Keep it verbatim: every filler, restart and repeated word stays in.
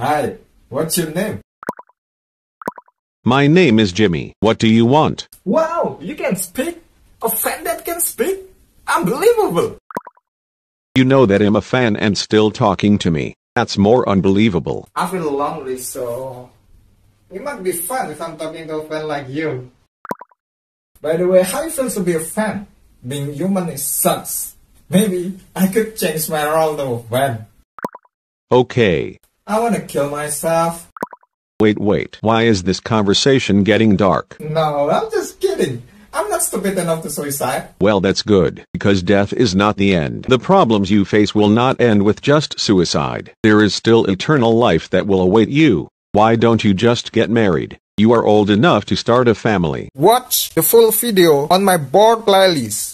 Hi, what's your name? My name is Jimmy. What do you want? Wow, you can speak? A fan that can speak? Unbelievable! You know that I'm a fan and still talking to me. That's more unbelievable. I feel lonely, so it must be fun if I'm talking to a fan like you. By the way, how do you feel to be a fan? Being human is sucks. Maybe I could change my role to a fan. Okay. I wanna kill myself. Wait, wait. Why is this conversation getting dark? No, I'm just kidding. I'm not stupid enough to suicide. Well, that's good, because death is not the end. The problems you face will not end with just suicide. There is still eternal life that will await you. Why don't you just get married? You are old enough to start a family. Watch the full video on my board playlist.